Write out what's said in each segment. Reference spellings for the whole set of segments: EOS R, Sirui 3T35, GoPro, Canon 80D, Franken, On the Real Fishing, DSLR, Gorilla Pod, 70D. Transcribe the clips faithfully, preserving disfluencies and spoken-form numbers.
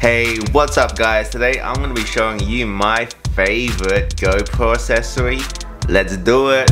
Hey, what's up guys? Today I'm going to be showing you my favorite GoPro accessory. Let's do it!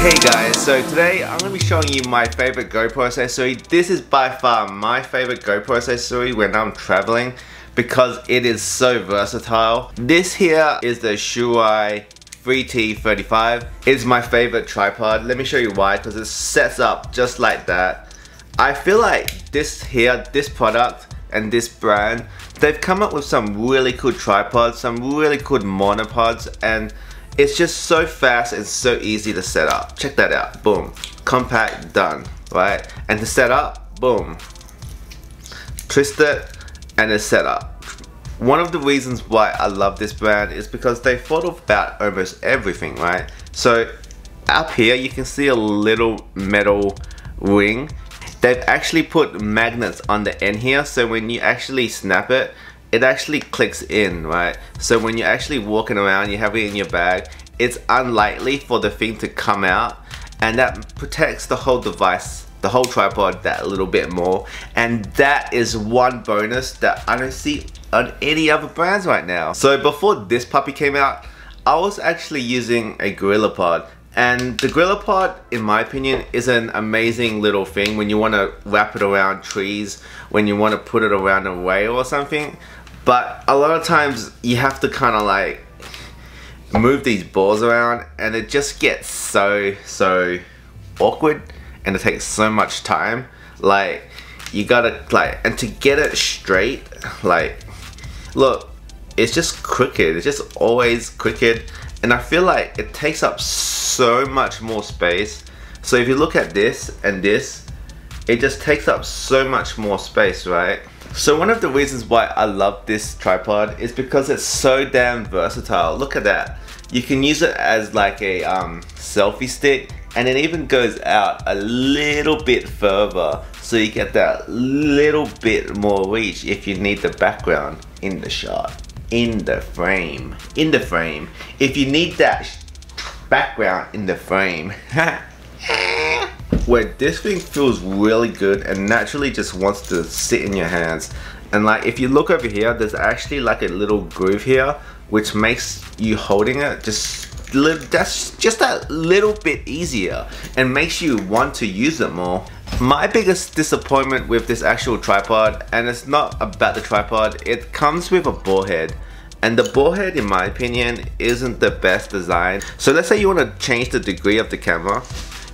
Hey guys, so today I'm going to be showing you my favorite GoPro accessory. This is by far my favorite GoPro accessory when I'm traveling because it is so versatile. This here is the Sirui three T thirty-five. It's my favorite tripod. Let me show you why, because it sets up just like that. I feel like this here, this product and this brand, they've come up with some really cool tripods, some really cool monopods, and it's just so fast and so easy to set up. Check that out, boom. Compact, done, right? And to set up, boom. Twist it, and it's set up. One of the reasons why I love this brand is because they thought about almost everything, right? So up here you can see a little metal ring. They've actually put magnets on the end here, so when you actually snap it, it actually clicks in, right? So when you're actually walking around, you have it in your bag, it's unlikely for the thing to come out, and that protects the whole device, the whole tripod, that little bit more. And that is one bonus that I don't see on any other brands right now. So before this puppy came out, I was actually using a Gorilla Pod, and the Gorilla Pod, in my opinion, is an amazing little thing when you want to wrap it around trees, when you want to put it around a rail or something. But a lot of times you have to kind of like move these balls around, and it just gets so so awkward, and it takes so much time. Like, you gotta like, and to get it straight, like, look, it's just crooked, it's just always crooked, and I feel like it takes up so much more space. So if you look at this and this, it just takes up so much more space, right? So one of the reasons why I love this tripod is because it's so damn versatile. Look at that. You can use it as like a um, selfie stick, and it even goes out a little bit further, so you get that little bit more reach if you need the background in the shot, in the frame, in the frame. If you need that background in the frame, where this thing feels really good and naturally just wants to sit in your hands. And like, if you look over here, there's actually like a little groove here, which makes you holding it just that's just that little bit easier and makes you want to use it more. My biggest disappointment with this actual tripod, and it's not about the tripod, it comes with a ball head, and the ball head, in my opinion, isn't the best design. So let's say you want to change the degree of the camera,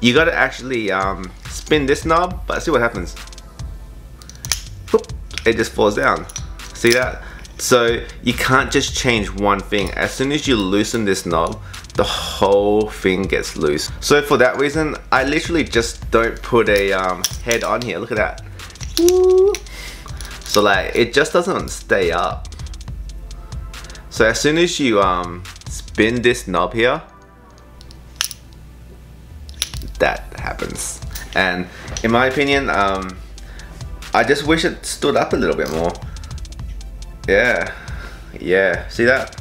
you got to actually um, spin this knob, but see what happens. Oop, it just falls down. See that? So you can't just change one thing. As soon as you loosen this knob, the whole thing gets loose. So for that reason, I literally just don't put a um, head on here. Look at that. Woo. So like, it just doesn't stay up. So as soon as you um, spin this knob here, that happens. And in my opinion, um, I just wish it stood up a little bit more. Yeah, yeah, see that?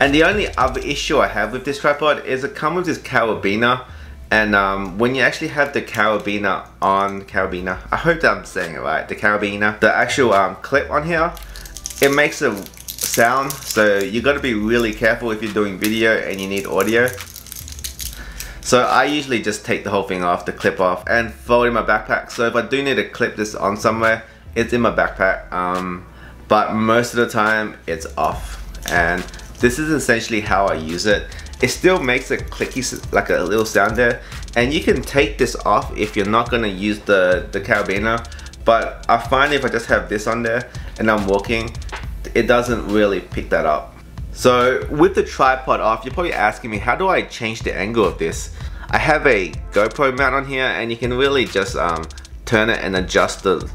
And the only other issue I have with this tripod is it comes with this carabiner, and um, when you actually have the carabiner on, carabiner, I hope that I'm saying it right, the carabiner, the actual um, clip on here, it makes a sound, so you gotta be really careful if you're doing video and you need audio. So I usually just take the whole thing off, the clip off, and throw it in my backpack. So if I do need to clip this on somewhere, it's in my backpack, um, but most of the time it's off, and this is essentially how I use it. It still makes a clicky, like a little sound there, and you can take this off if you're not going to use the, the carabiner, but I find if I just have this on there and I'm walking, it doesn't really pick that up. So with the tripod off, you're probably asking me, how do I change the angle of this? I have a GoPro mount on here, and you can really just um, turn it and adjust the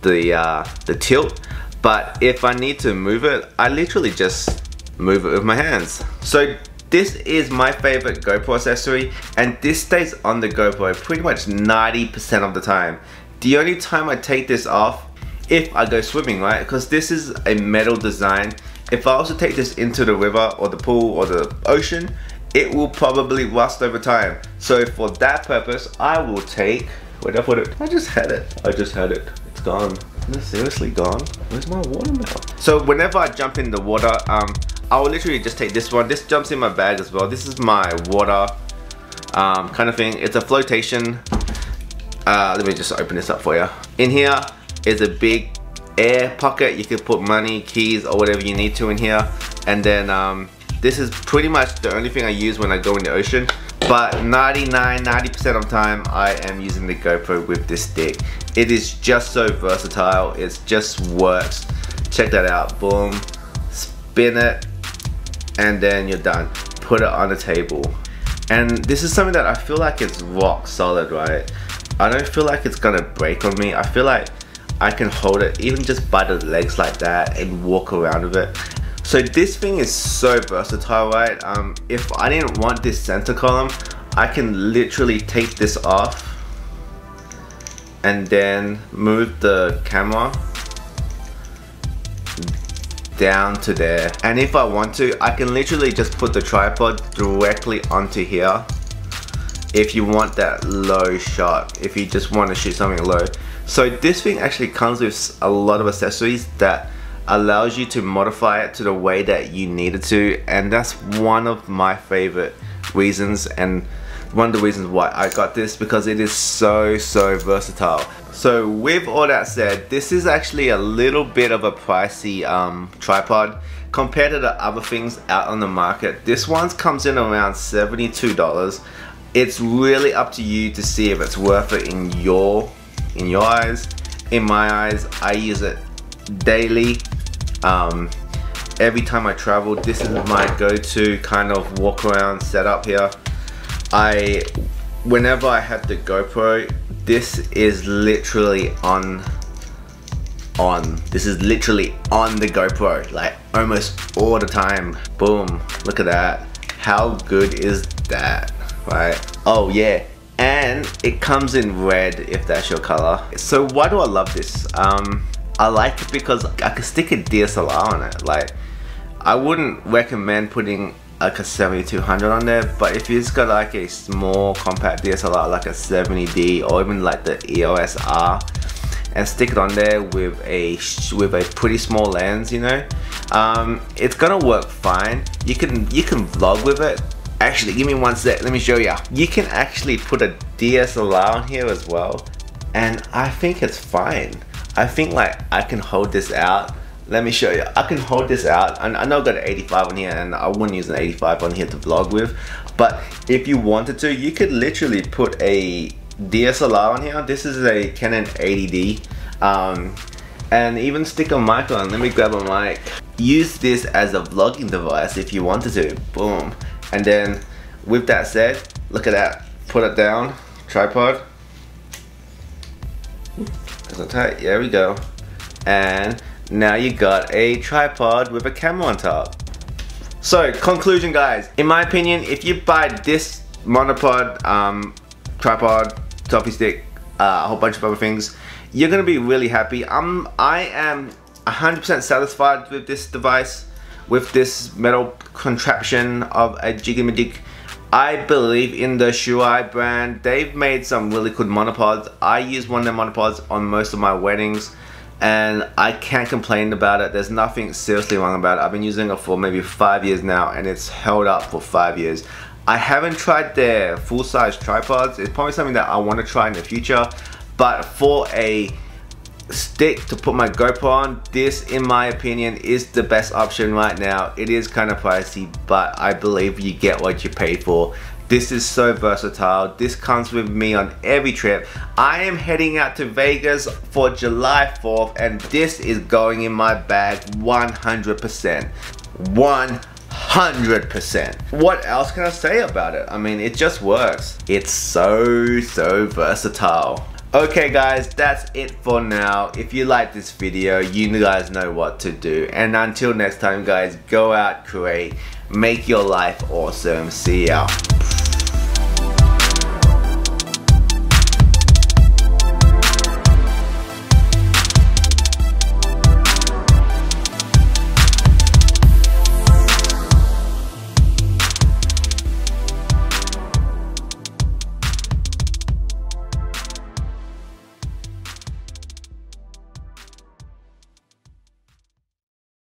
the uh, the tilt, but if I need to move it, I literally just move it with my hands. So this is my favorite GoPro accessory, and this stays on the GoPro pretty much ninety percent of the time. The only time I take this off, if I go swimming, right? Because this is a metal design. If I also take this into the river or the pool or the ocean, it will probably rust over time. So for that purpose, I will take, where'd I put it? I just had it, I just had it, it's gone. It's seriously gone. Where's my water bottle? So whenever I jump in the water, um, I will literally just take this one. This jumps in my bag as well. This is my water um, kind of thing. It's a flotation. Uh, let me just open this up for you. In here is a big air pocket. You can put money, keys, or whatever you need to in here. And then um, this is pretty much the only thing I use when I go in the ocean. But ninety-nine, ninety percent of the time, I am using the GoPro with this stick. It is just so versatile. It just works. Check that out. Boom. Spin it. And then you're done. Put it on the table. And this is something that I feel like it's rock solid, right? I don't feel like it's gonna break on me. I feel like I can hold it even just by the legs like that and walk around with it. So this thing is so versatile, right? Um, if I didn't want this center column, I can literally take this off and then move the camera down to there. And if I want to, I can literally just put the tripod directly onto here if you want that low shot, if you just want to shoot something low. So this thing actually comes with a lot of accessories that allows you to modify it to the way that you need it to, and that's one of my favorite reasons and one of the reasons why I got this, because it is so so versatile. So with all that said, this is actually a little bit of a pricey um, tripod compared to the other things out on the market. This one comes in around seventy-two dollars. It's really up to you to see if it's worth it in your in your eyes. In my eyes, I use it daily. Um, every time I travel, this is my go-to kind of walk around setup here. I, whenever I have the GoPro, this is literally on, on. This is literally on the GoPro, like almost all the time. Boom, look at that. How good is that, right? Oh yeah, and it comes in red if that's your color. So why do I love this? Um, I like it because I could stick a D S L R on it. Like, I wouldn't recommend putting like a seventy-two hundred on there, but if you've got like a small compact D S L R like a seventy D or even like the E O S R, and stick it on there with a with a pretty small lens, you know, um, it's gonna work fine. You can you can vlog with it. Actually, give me one sec. Let me show you. You can actually put a D S L R on here as well, and I think it's fine. I think like I can hold this out. Let me show you. I can hold this out, and I know I've got an eighty-five on here, and I wouldn't use an eighty-five on here to vlog with, but if you wanted to, you could literally put a D S L R on here. This is a Canon eighty D, um, and even stick a mic on. Let me grab a mic. Use this as a vlogging device if you wanted to. Boom. And then with that said, look at that. Put it down, tripod. Tight. There we go, and now you got a tripod with a camera on top. So conclusion, guys, in my opinion, if you buy this monopod, um, tripod, selfie stick, uh, a whole bunch of other things, you're gonna be really happy. Um, I am one hundred percent satisfied with this device, with this metal contraption of a jigamadig. I believe in the Sirui brand. They've made some really good monopods. I use one of their monopods on most of my weddings, and I can't complain about it. There's nothing seriously wrong about it. I've been using it for maybe five years now, and it's held up for five years. I haven't tried their full-size tripods. It's probably something that I want to try in the future, but for a stick to put my GoPro on, this in my opinion is the best option right now. It is kind of pricey, but I believe you get what you pay for. This is so versatile. This comes with me on every trip. I am heading out to Vegas for July fourth, and this is going in my bag one hundred percent. one hundred percent. What else can I say about it? I mean, it just works. It's so, so versatile. Okay guys, that's it for now. If you like this video, you guys know what to do. And until next time guys, go out, create, make your life awesome. See ya.